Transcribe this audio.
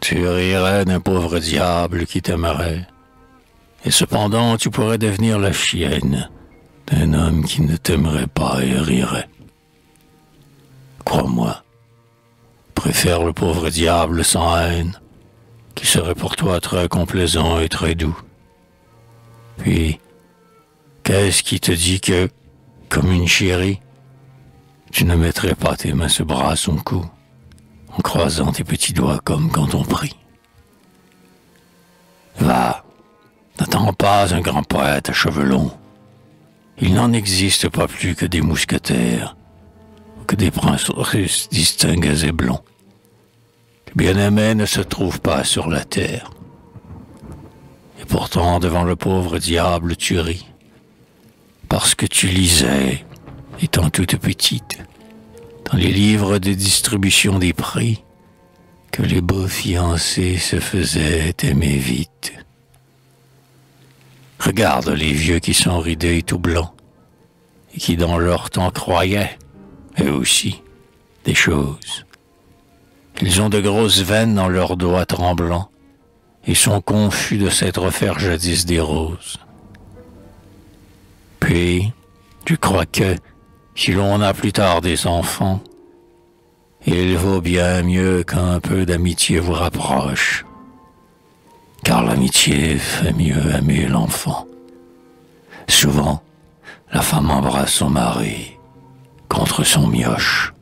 Tu rirais d'un pauvre diable qui t'aimerait, et cependant tu pourrais devenir la chienne d'un homme qui ne t'aimerait pas et rirait. Crois-moi, préfère le pauvre diable sans haine, qui serait pour toi très complaisant et très doux. Puis, qu'est-ce qui te dit que, comme une chérie, tu ne mettrais pas tes mains ce bras à son cou, en croisant tes petits doigts comme quand on prie. Va, n'attends pas un grand poète à cheveux longs. Il n'en existe pas plus que des mousquetaires, ou que des princes russes distingués et blonds. Les bien-aimés ne se trouvent pas sur la terre. Et pourtant, devant le pauvre diable, tu ris, parce que tu lisais, étant toute petite, dans les livres de distribution des prix, que les beaux fiancés se faisaient aimer vite. Regarde les vieux qui sont ridés et tout blancs, et qui dans leur temps croyaient, eux aussi, des choses. Ils ont de grosses veines dans leurs doigts tremblants, et sont confus de s'être fait jadis des roses. Puis, je crois que, si l'on a plus tard des enfants, il vaut bien mieux qu'un peu d'amitié vous rapproche, car l'amitié fait mieux aimer l'enfant. Souvent, la femme embrasse son mari contre son mioche.